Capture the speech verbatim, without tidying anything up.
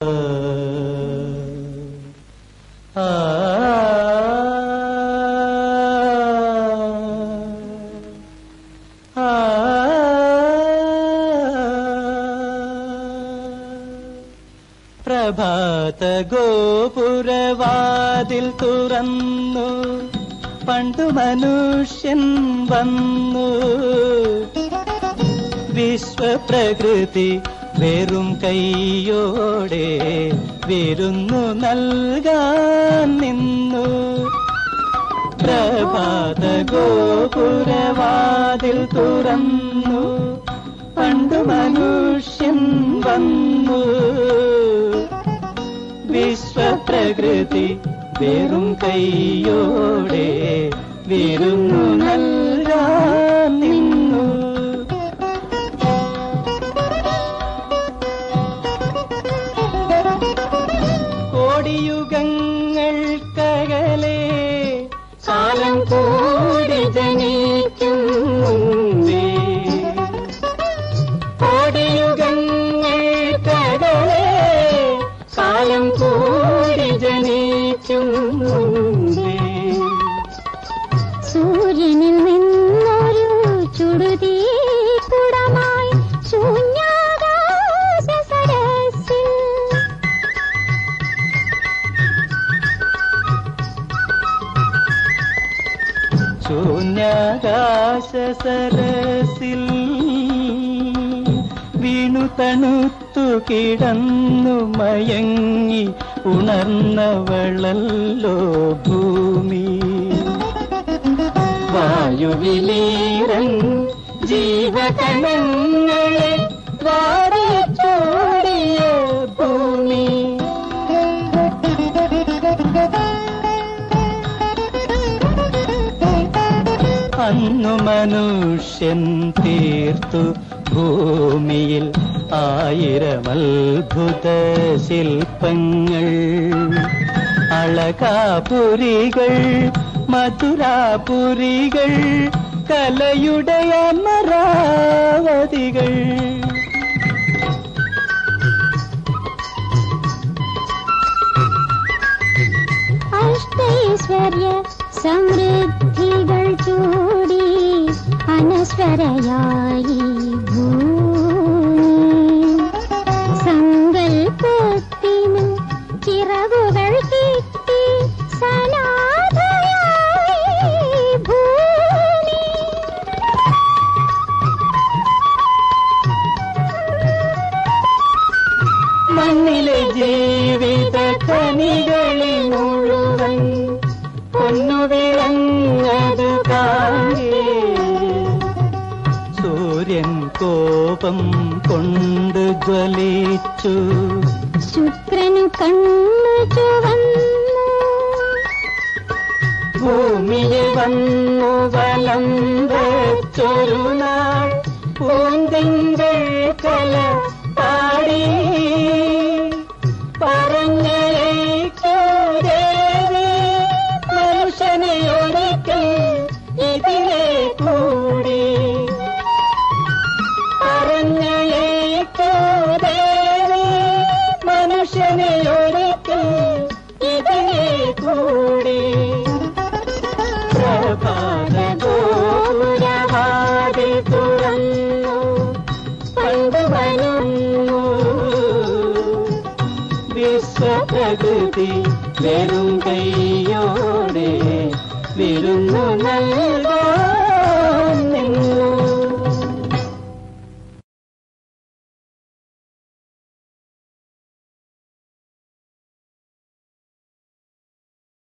प्रभात गोपुरवादिल तुरन्नु पंडु मनुष्यन वन्नु विश्व प्रकृति वेरुम कैयोडे विरुन्नु नल्गान निन्नु प्रभात गोपुरवादिल तुरन्नु पंडु मनुष्यन वन्नु विश्व प्रकृति वेरुम कईयोडे वेरुन्नु नल्गा निन्नु कोडियुगंगल कगले कालं कूडि जनिक्कुन्नु कोडियुगंगल कगले कालं कूडि जनिक्कुन्नु सूर्यनिल निन्नोरु चुडुदी कुडमायि शून्यागास सरसिल शून्यागास सरसिल वीणु तणुत्तु किडन्नु मयंगी उणर्न्नवळल्लो भूमि वायुविलीरन् जीवकणङ्गळे वारिचोडिय भूमि अन्नु मनुष्यन् तीर्तु ഭൂമിയിൽ ആയിരമത്ഭുത ശില്പങ്ങൾ അളകാപുരികൾ മധുരാപുരികൾ കലയുടെ അമരാവതികൾ അഷ്ടൈശ്വര്യ സമൃദ്ധികൾ ചൂടി അനശ്വരയായി മണ്ണിലെ ജീവിത കണികളിൽ മുഴുവൻ പൊന്നു വിളങ്ങതു കാണേ സൂര്യൻ കോപം കൊണ്ട് ജ്വലിച്ചു ശുക്രനു കണ്ണു ചുവന്നു ഭൂമിയെ വന്നു വലം വെച്ചൊരു നാൾ പൂന്തിങ്കൾ കല പാടി പ്രകൃതി വെറും കൈയോടെ വിരുന്നു നൽകി